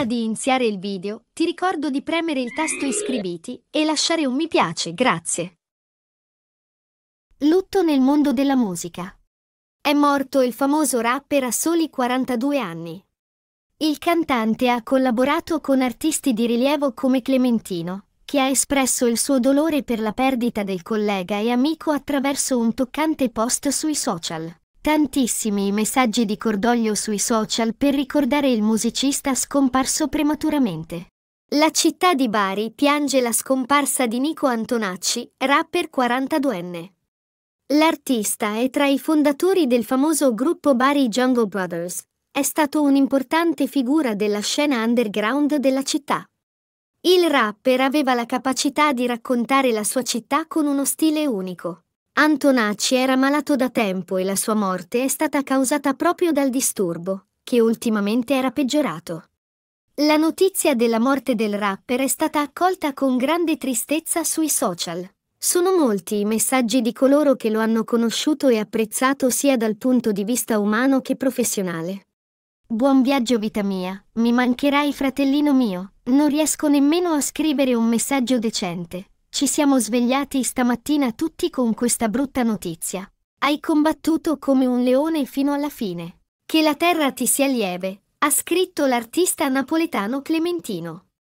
Prima di iniziare il video, ti ricordo di premere il tasto iscriviti e lasciare un mi piace, grazie. Lutto nel mondo della musica. È morto il famoso rapper a soli 42 anni. Il cantante ha collaborato con artisti di rilievo come Clementino, che ha espresso il suo dolore per la perdita del collega e amico attraverso un toccante post sui social. Tantissimi i messaggi di cordoglio sui social per ricordare il musicista scomparso prematuramente. La città di Bari piange la scomparsa di Nico Antonacci, rapper 42enne. L'artista è tra i fondatori del famoso gruppo Bari Jungle Brothers. È stato un'importante figura della scena underground della città. Il rapper aveva la capacità di raccontare la sua città con uno stile unico. Antonacci era malato da tempo e la sua morte è stata causata proprio dal disturbo, che ultimamente era peggiorato. La notizia della morte del rapper è stata accolta con grande tristezza sui social. Sono molti i messaggi di coloro che lo hanno conosciuto e apprezzato sia dal punto di vista umano che professionale. Buon viaggio vita mia, mi mancherai fratellino mio, non riesco nemmeno a scrivere un messaggio decente. Ci siamo svegliati stamattina tutti con questa brutta notizia. Hai combattuto come un leone fino alla fine. Che la terra ti sia lieve, ha scritto l'artista napoletano Clementino.